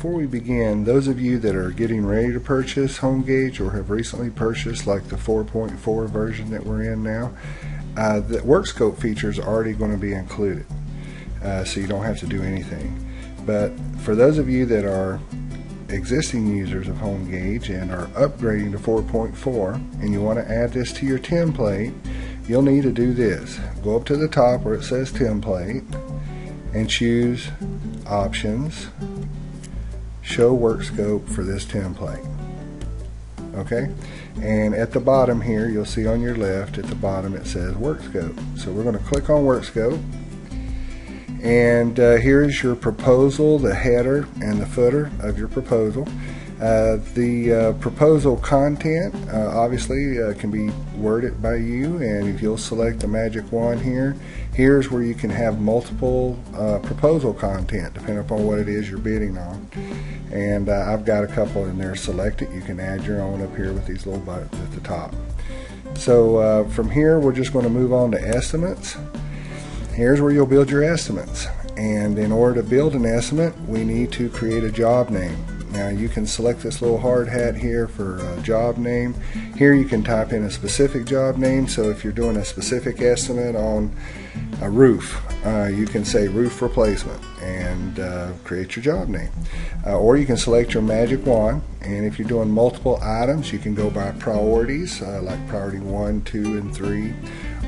before we begin, those of you that are getting ready to purchase HomeGauge or have recently purchased like the 4.4 version that we're in now, the work scope feature is already going to be included, so you don't have to do anything. But for those of you that are existing users of HomeGauge and are upgrading to 4.4 and you want to add this to your template, you'll need to do this. Go up to the top where it says template and choose options, show work scope for this template. Okay, and at the bottom here you'll see on your left at the bottom it says work scope. So we're going to click on work scope, and here's your proposal, the header and the footer of your proposal. The proposal content obviously can be worded by you, and if you'll select the magic wand here, here's where you can have multiple proposal content depending upon what it is you're bidding on. And I've got a couple in there selected. You can add your own up here with these little buttons at the top. So from here we're just going to move on to estimates. Here's where you'll build your estimates, and in order to build an estimate we need to create a job name. Now you can select this little hard hat here for a job name. Here you can type in a specific job name, so if you're doing a specific estimate on a roof, you can say roof replacement and create your job name. Or you can select your magic wand, and if you're doing multiple items you can go by priorities, like priority 1, 2, and 3,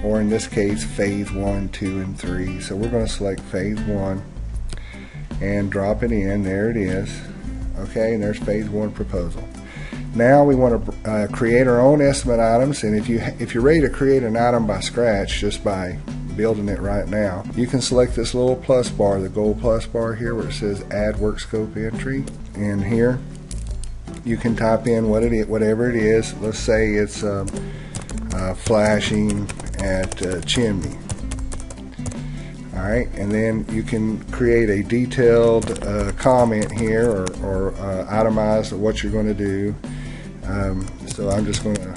or in this case phase 1, 2, and 3. So we're going to select phase 1 and drop it in. There it is. Okay, and there's phase 1 proposal. Now we want to create our own estimate items, and if you're ready to create an item by scratch just by building it right now, you can select this little plus bar, the gold plus bar here where it says add work scope entry, and here you can type in what it is, whatever it is. Let's say it's flashing at chimney. Alright, and then you can create a detailed comment here, or itemize what you're going to do. So I'm just going to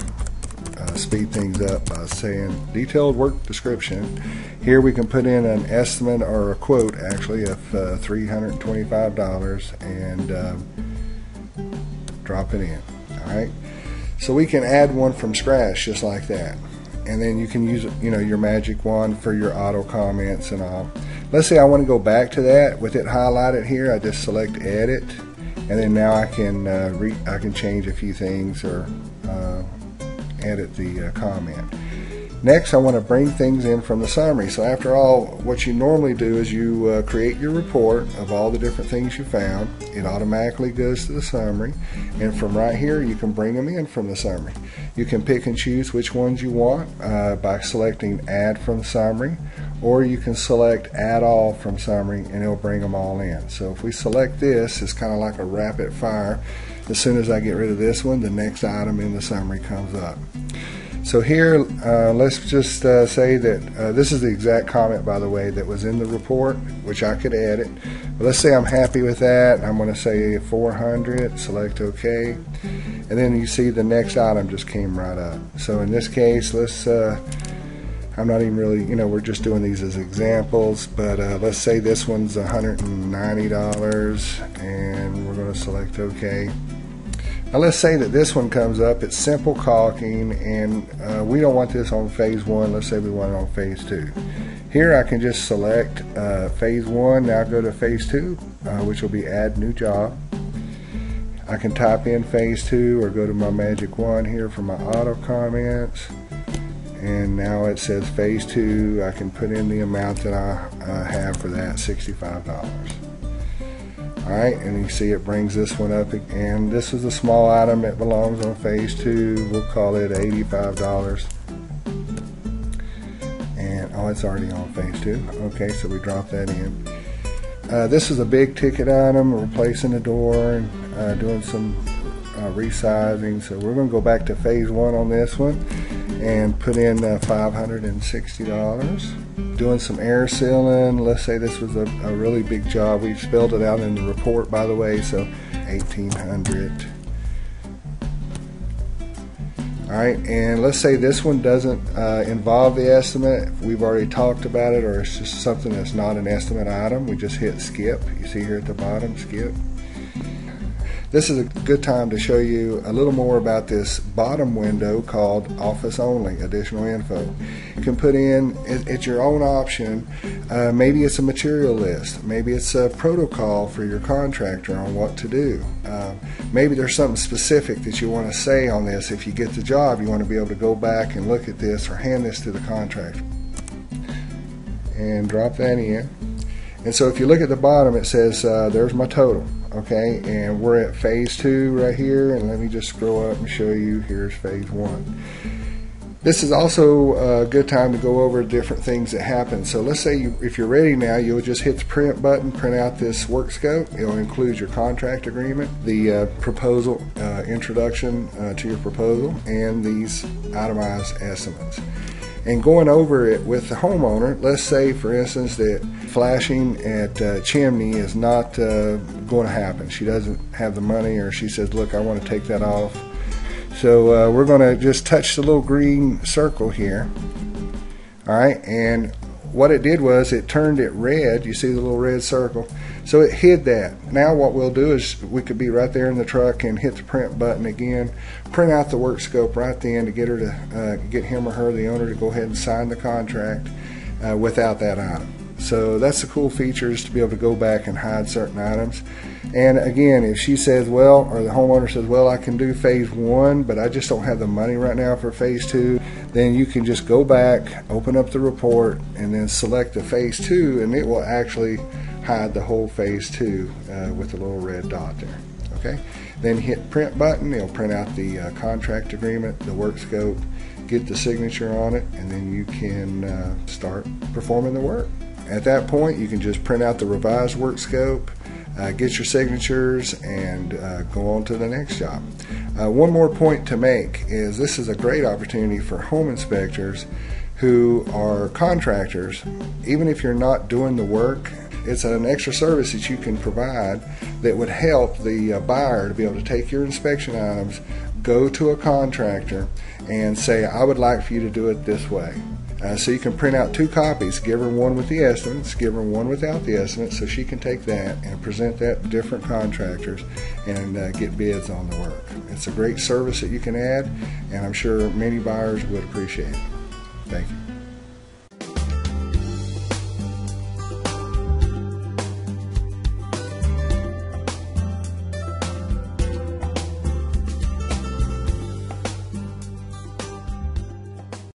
speed things up by saying detailed work description. Here we can put in an estimate, or a quote actually, of $325 and drop it in. Alright, so we can add one from scratch just like that. And then you can use, you know, your magic wand for your auto comments and all. Let's say I want to go back to that with it highlighted here. I just select edit, and then now I can I can change a few things, or edit the comment. Next, I want to bring things in from the summary. So after all, what you normally do is you create your report of all the different things you found. It automatically goes to the summary, and from right here you can bring them in from the summary. You can pick and choose which ones you want by selecting add from summary, or you can select add all from summary and it'll bring them all in. So if we select this, it's kind of like a rapid fire. As soon as I get rid of this one, the next item in the summary comes up. So here, let's just say that this is the exact comment, by the way, that was in the report, which I could edit. But let's say I'm happy with that. I'm going to say 400, select OK. And then you see the next item just came right up. So in this case, let's, I'm not even really, you know, we're just doing these as examples. But let's say this one's $190, and we're going to select OK. Now let's say that this one comes up, it's simple caulking, and we don't want this on phase 1, let's say we want it on phase 2. Here I can just select phase 1, now go to phase 2, which will be add new job. I can type in phase 2 or go to my magic wand here for my auto comments, and now it says phase 2. I can put in the amount that I have for that, $65. Alright, and you see it brings this one up, and this is a small item that belongs on phase 2. We'll call it $85. And oh, it's already on phase 2. Okay, so we drop that in. This is a big ticket item, replacing a door and doing some resizing. So we're going to go back to phase 1 on this one and put in $560. Doing some air sealing. Let's say this was a really big job. We've spelled it out in the report, by the way, so 1800. Alright, and let's say this one doesn't involve the estimate. We've already talked about it, or it's just something that's not an estimate item. We just hit skip. You see here at the bottom, skip. This is a good time to show you a little more about this bottom window called Office Only, Additional Info. You can put in, it's your own option, maybe it's a material list, maybe it's a protocol for your contractor on what to do. Maybe there's something specific that you want to say on this. If you get the job, you want to be able to go back and look at this or hand this to the contractor. And drop that in. And so if you look at the bottom, it says there's my total. Okay, and we're at phase 2 right here, and let me just scroll up and show you. Here's phase 1. This is also a good time to go over different things that happen. So let's say if you're ready now, you'll just hit the print button, print out this work scope. It'll include your contract agreement, the proposal, introduction to your proposal, and these itemized estimates. And going over it with the homeowner, let's say for instance that flashing at chimney is not going to happen. She doesn't have the money, or she says, look, I want to take that off. So we're going to just touch the little green circle here. Alright, and what it did was it turned it red. You see the little red circle? So it hid that. Now what we'll do is we could be right there in the truck and hit the print button again, print out the work scope right then to get her to get him or her, the owner, to go ahead and sign the contract without that item. So that's the cool features, to be able to go back and hide certain items. And again, if she says, well, or the homeowner says, well, I can do phase 1, but I just don't have the money right now for phase 2, then you can just go back, open up the report, and then select the phase 2, and it will actually hide the whole phase 2 with the little red dot there. Okay, then hit print button. It'll print out the contract agreement, the work scope, get the signature on it, and then you can start performing the work. At that point, you can just print out the revised work scope, get your signatures, and go on to the next job. One more point to make is this is a great opportunity for home inspectors who are contractors. Even if you're not doing the work, it's an extra service that you can provide that would help the buyer to be able to take your inspection items, go to a contractor, and say, I would like for you to do it this way. So you can print out 2 copies, give her one with the estimates, give her one without the estimates, so she can take that and present that to different contractors and get bids on the work. It's a great service that you can add, and I'm sure many buyers would appreciate it. Thank you.